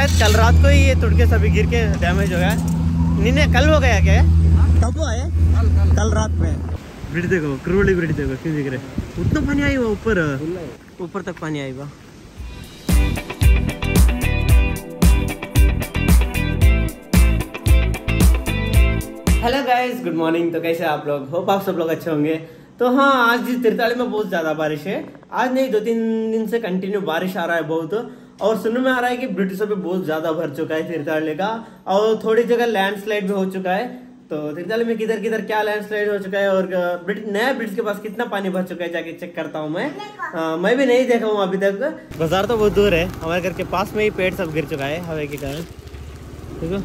शायद कल रात को ही ये तुड़के सभी गिर के डैमेज हो गया। नहीं कल हो गया क्या? कब हुआ है? कल रात में। ब्रिज देखो, क्रूली ब्रिज देखो क्यों दिख रहे, उतना पानी आई हुआ ऊपर, ऊपर तक पानी आई हुआ। Hello guys, good morning. तो कैसे आप लोग? होप आप सब लोग अच्छे होंगे। तो हाँ, आज जिस तीर्थहल्ली में बहुत ज़्यादा बारिश है, आज नहीं 2-3 दिन से कंटिन्यू बारिश आ रहा है बहुत, और सुनने में आ रहा है कि ब्रिटिशों पे बहुत ज़्यादा भर चुका है तीर्थहल्ली का, और थोड़ी जगह लैंडस्लाइड भी हो चुका है। तो तीर्थहल्ली में किधर किधर क्या लैंडस्लाइड हो चुका है और नया ब्रिटिश के पास कितना पानी भर चुका है, जाके चेक करता हूँ मैं। मैं भी नहीं देखा हूँ अभी तक। बाजार तो बहुत दूर है, हमारे घर के पास में ही पेड़ सब गिर चुका है हवा के कारण। ठीक है,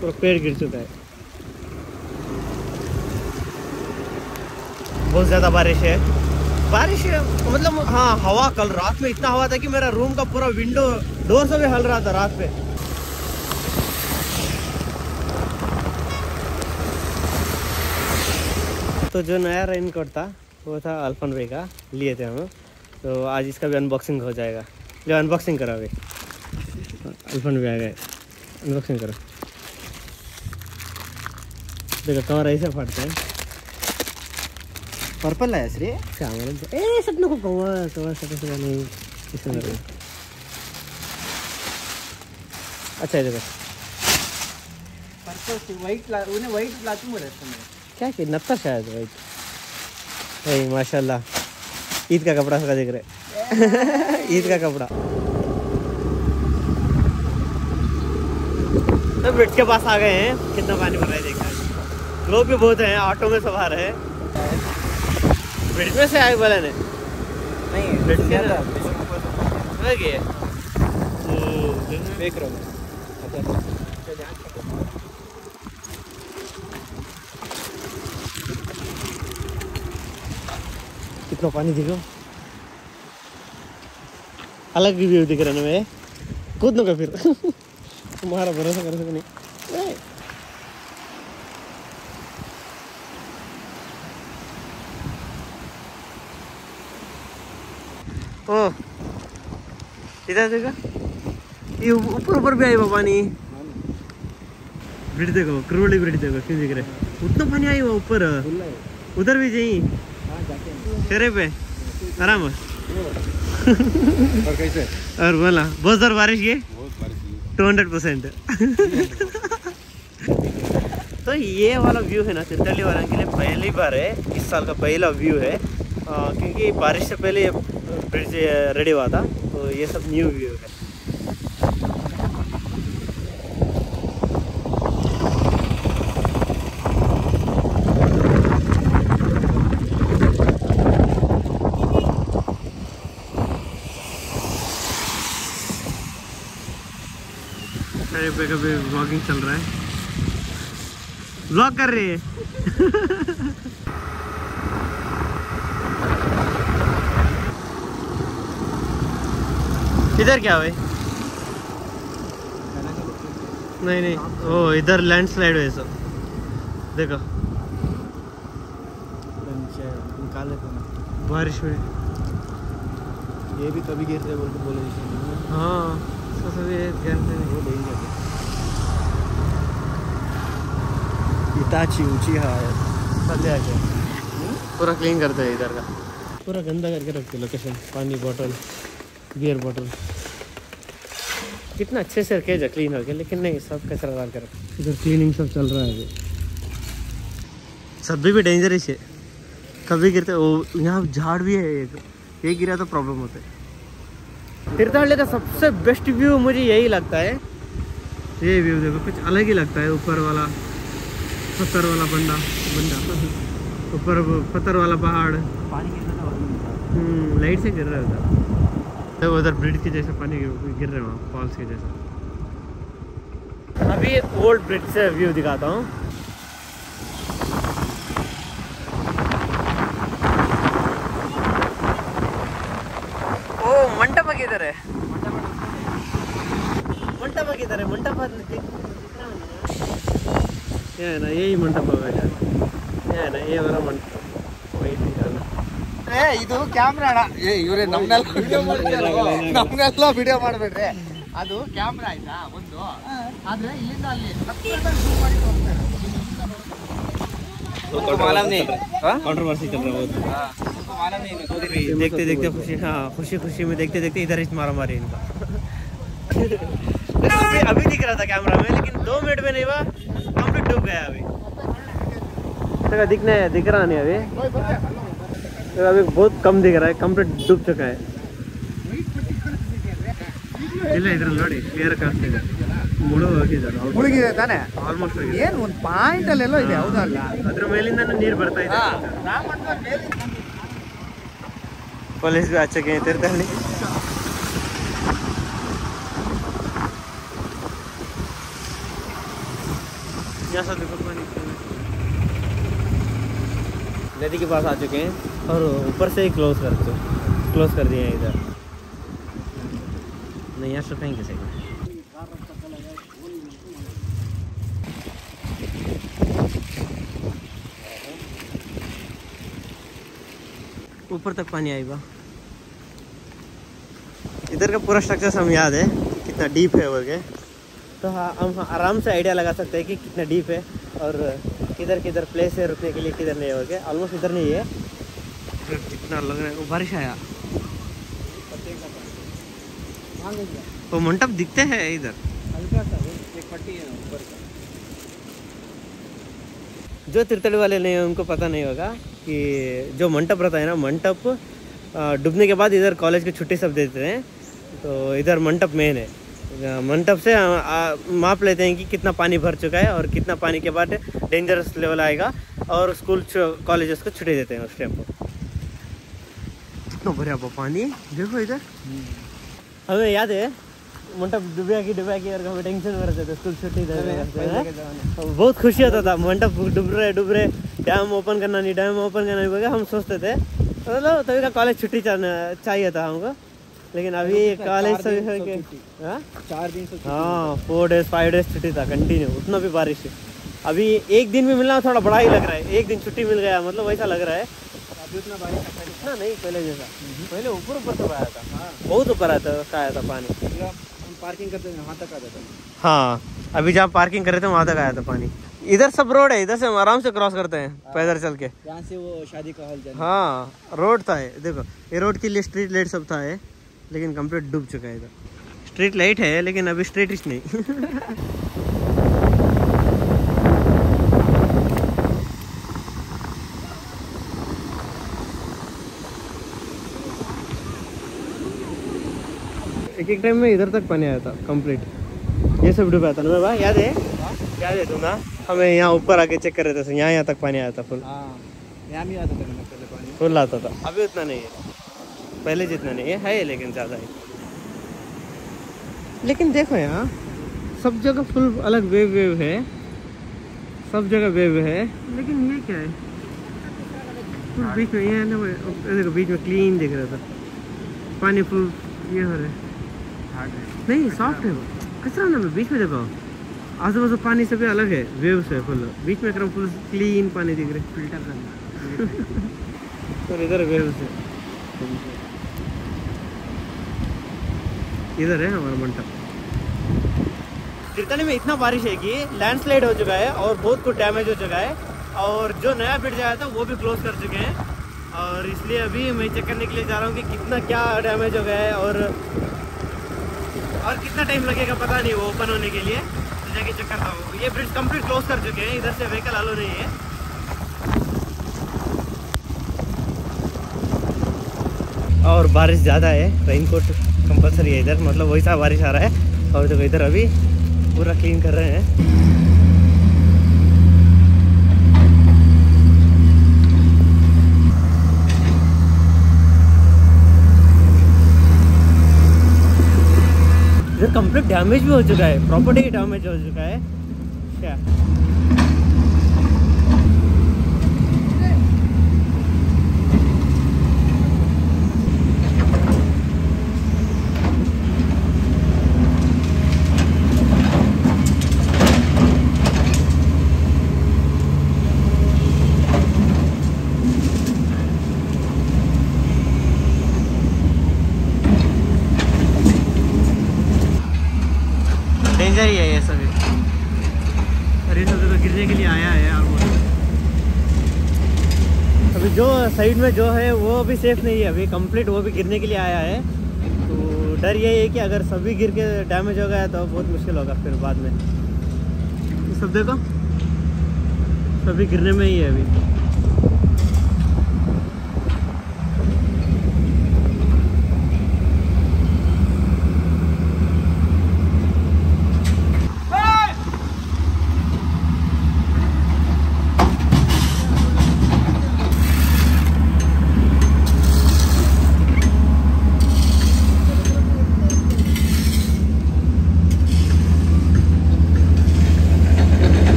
पूरा पेड़ गिर चुका है। बहुत ज़्यादा बारिश है, बारिश है। मतलब हाँ, हवा कल रात में इतना हवा था कि मेरा रूम का पूरा विंडो डोर सब हिल रहा था रात में। तो जो नया रेनकोट था वो था अल्फन भाई का, लिए थे हम। तो आज इसका भी अनबॉक्सिंग हो जाएगा। जो अनबॉक्सिंग करो अभी, अल्फन भाई आ गए, अनबॉक्सिंग करो। देखो कवर ऐसे फटता है, पर्पल है श्री श्याम। ए सपनों को कवर कवर सपनों से नहीं किसी ने। अच्छा देखो पर्पल से वाइट, उन्हें वाइट प्लास्टिक में रहता है क्या कि नत्ता शायद वाइट। ए माशाल्लाह, ईद का कपड़ा सका देख रहे, ईद का कपड़ा। तो ब्रिज के पास आ गए हैं, कितना पानी भरा है देखा। लोग भी बहुत हैं, ऑटो में सवार है। ब्रिज में से आए बोले ने नहीं, ब्रिज से ना हो गया। देख रहा हूँ कितना पानी देखो, अलग व्यू दिख रहा है मैं। कूदने का फिर तुम्हारा भरोसा कर सकते नहीं। ओ इधर देखो, ये ऊपर ऊपर भी आई हुआ पानी। ब्रिज देखो, क्रूली ब्रिज देखो क्यों दिख रहे, उतना पानी आई हुआ ऊपर, उधर भी जाइए शेरे पे आराम। और कैसे और बोला बहुत जोर बारिश की 200%। तो ये वाला व्यू है ना तीर्थहल्ली वालों के लिए पहली बार है, इस साल का पहला व्यू है, क्योंकि बारिश से पहले ब्रिज रेडी हुआ था। तो ये सब न्यू व्यू है। कभी व्लॉगिंग चल रहा है, व्लॉग कर रही है। इधर क्या भाई? नहीं नहीं, ओ इधर लैंडस्लाइड है सब देखो, बारिश में ये भी कभी गिरते बोल के बोले। हाँ इताची ऊंची है, पूरा क्लीन करते हैं इधर का, पूरा गंदा करके रखते लोकेशन। पानी बोतल, बियर बोतल कितना अच्छे से रखे, क्लीन हो गया, लेकिन नहीं सब कचरा डाल कर इधर क्लीनिंग सब चल रहा है। सब्जी भी डेंजरस है, कभी गिरते। यहाँ झाड़ भी है एक, ये गिरा तो प्रॉब्लम होता है। तीर्थहल्ली का सबसे बेस्ट व्यू मुझे यही लगता है। ये व्यू देखो कुछ अलग ही लगता है, ऊपर वाला पत्थर वाला बंदा ऊपर पत्थर वाला पहाड़, पानी लाइट से गिर रहा होता। तो उधर ब्रिज के जैसा पानी गिर रहे वहाँ फॉल्स के जैसा। अभी ओल्ड ब्रिज से व्यू दिखाता हूँ। ओ मंडप किधर है, मंडप किधर है, मंडप ये है ना, यही मंडप है ना, ये वाला मंडप। ಇದು ಕ್ಯಾಮ್ರಾಣ ಇವರೇ ನಮ್ಮನ್ನೆಲ್ಲ ವಿಡಿಯೋ ಮಾಡಬೇಡ್ರೆ ಅದು ಕ್ಯಾಮ್ರಾ ಆಯ್ತಾ ಒಂದು ಆದ್ರೆ ಇಲ್ಲಿಂದ ಅಲ್ಲಿ ಸಕ್ಕತ್ತಾಗಿ ಜೂಮ್ ಮಾಡಿ ಹೋಗ್ತಾರೆ तो मालूम नहीं कंट्रोवर्सी चल रहा है तो मालूम नहीं इनको देखते देखते खुशी हाँ खुशी खुशी में देखते देखते इधर ही मारा मारी इनका अभी दिख रहा था कैमरा में लेकिन 2 मिनट में नहीं हुआ कंप्लीट डूब गया अभी तो दिख रहा नहीं अभी अभी बहुत कम दिख रहा है कंप्लीट डूब चुका है इधर नोड़ी क्लियर कर मुड़ुगे ताने आलमोस्ट ಏನು ಒಂದು ಪಾಯಿಂಟ್ ಅಲ್ಲಿ ಎಲ್ಲೋ ಇದೆ ಹೌದಾ ಅಲ್ಲ ಅದರ ಮೇಲಿಂದನೇ ನೀರು ಬರ್ತಾ ಇದೆ ರಾಮಣ್ಣನ ಮೇಲಿಂದ ಪೊಲೀಸ್ ಆಚೆಗೆ ತಿರ್ತಹಳ್ಳಿ यहां से देखो पानी नदी के पास आ चुके हैं और ऊपर से ही क्लोज कर दिया है इधर नहीं यहां से फेंक कैसे ऊपर तक पानी आएगा। इधर का पूरा स्ट्रक्चर हम याद है कितना डीप है वगैरह तो हाँ हम आराम से आइडिया लगा सकते हैं कि कितना डीप है और किधर किधर प्लेस है रुकने के लिए किधर नहीं है वगैरह ऑलमोस्ट इधर नहीं है कितना लग रहा है वो बारिश आया वो मंडप दिखते हैं इधर हल्का सा एक पट्टी है ऊपर का जो तिरतड़ी वाले नहीं उनको पता नहीं होगा कि जो मंडप रहता है ना मंडप डूबने के बाद इधर कॉलेज की छुट्टी सब देते हैं तो इधर मंडप मेन है मंडप से माप लेते हैं कि कितना पानी भर चुका है और कितना पानी के बाद डेंजरस लेवल आएगा और स्कूल कॉलेजेस को छुट्टी देते हैं उस टाइम पर कितना भरा पानी देखो इधर हमें याद है मंडप डूबा की और हमें टेंशन हो रहा था स्कूल छुट्टी बहुत खुशी होता था मंडप डूब रहे डैम ओपन करना नहीं वगैरह हम सोचते थे मतलब तभी का कॉलेज छुट्टी चाहिए था हमको लेकिन अभी कॉलेज सभी 4 दिन हाँ 4 डेज 5 डेज छुट्टी था कंटिन्यू उतना भी बारिश अभी एक दिन भी मिलना थोड़ा बड़ा ही लग रहा है एक दिन छुट्टी मिल गया मतलब वैसा लग रहा है अभी उतना बारिश इतना नहीं पहले जैसा पहले ऊपर तक आया था हाँ बहुत ऊपर आया था पानी हम पार्किंग करते थे वहाँ तक आया था हाँ अभी जहाँ पार्किंग कर रहे थे वहाँ तक आया था पानी इधर सब रोड है इधर से हम आराम से क्रॉस करते हैं पैदल चल के यहाँ से वो शादी का हॉल हाँ रोड था ये देखो ये रोड के लिए स्ट्रीट लाइट सब था है लेकिन कम्प्लीट डूब चुका है इधर स्ट्रीट लाइट है लेकिन अभी स्ट्रीट नहीं एक टाइम में इधर तक पानी आया था कंप्लीट ये सब डूबा था ना भाई याद है तुम ना हमें यहाँ ऊपर आके चेक कर रहे थे यहाँ तक पानी आया था फुल फुल आता था अभी उतना नहीं है पहले जितना नहीं है लेकिन ज़्यादा है लेकिन देखो यहाँ सब जगह फुल अलग वेव है सब जगह वेव है लेकिन ये क्या है फुल बीच में ये ना देखो बीच में क्लीन दिख रहा था पानी फुल ये हो रहा है नहीं सॉफ्ट है वो कचरा ना मैं बीच में देखो आजू बाजू पानी सब अलग है वेव्स है फुल बीच में एकदम फुल क्लीन पानी दिख रहा है फिल्टर करना और इधर वेव्स है इधर है हमारा मंडप तिरतली में इतना बारिश है कि लैंडस्लाइड हो चुका है और बहुत कुछ डैमेज हो चुका है और जो नया ब्रिज आया था वो भी क्लोज कर चुके हैं और इसलिए अभी मैं चेक करने के लिए जा रहा हूँ कि कितना क्या डैमेज हो गया है और कितना टाइम लगेगा पता नहीं वो ओपन होने के लिए तो जाके चेक करता हूँ ये ब्रिज कंप्लीट क्लोज कर चुके हैं इधर से व्हीकल अलाउ नहीं है और बारिश ज़्यादा है रेनकोट कंपलसरी है इधर मतलब वैसा बारिश आ रहा है और देखो इधर अभी पूरा क्लीन कर रहे हैं इधर कंप्लीट डैमेज भी हो चुका है प्रॉपर्टी डैमेज हो चुका है क्या डेंजर ही है ये सभी। अरे सब तो गिरने के लिए आया है यार वो। अभी जो साइड में जो है वो अभी सेफ नहीं है, अभी कंप्लीट वो भी गिरने के लिए आया है। तो डर यही है कि अगर सभी गिर के डैमेज हो गया तो बहुत मुश्किल होगा फिर बाद में। सब देखो सभी गिरने में ही है अभी।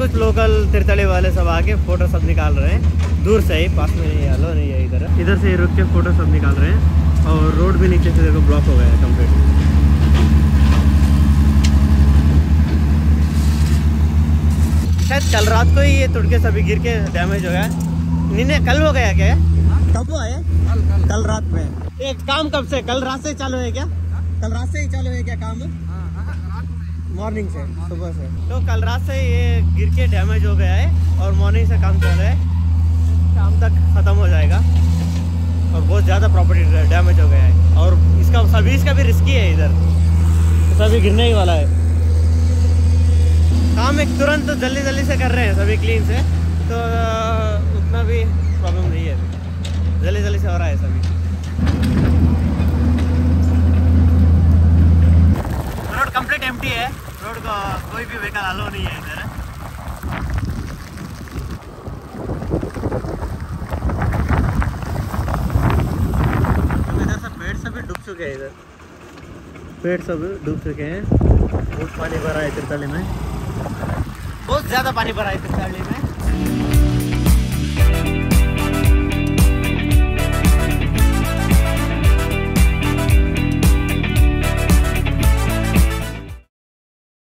कुछ लोकल तिरथहल्ली वाले सब आके फोटो सब निकाल रहे हैं, दूर से ही, पास में नहीं, अलो नहीं है इधर, इधर से ही रुक के फोटो सब निकाल रहे हैं। और रोड भी नीचे से देखो ब्लॉक हो गया है कंप्लीट। शायद कल रात को ही ये तुड़के सभी गिर के डैमेज हो गया। नहीं कल हो गया क्या? कब हुआ है? कल रात में। एक काम कब से? कल रात से चालू है क्या? कल रात से ही चालू है क्या काम? मॉर्निंग से, सुबह से। तो कल रात से ये गिर के डैमेज हो गया है और मॉर्निंग से काम चल रहा है, शाम तक ख़त्म हो जाएगा। और बहुत ज़्यादा प्रॉपर्टी डैमेज हो गया है और इसका सर्विस का भी रिस्की है, इधर सभी गिरने ही वाला है। काम एक तुरंत जल्दी जल्दी से कर रहे हैं सभी क्लीन से, तो उतना भी प्रॉब्लम नहीं है, जल्दी जल्दी से हो रहा है सभी। रोड कंप्लीट एम्प्टी है, रोड का कोई भी व्हीकल अलाउ नहीं है इधर। इधर सब पेड़ सभी डूब चुके हैं, इधर पेड़ सब डूब चुके हैं। बहुत पानी भरा है तिरथहल्ली में, बहुत ज़्यादा पानी भरा है तिरथहल्ली में।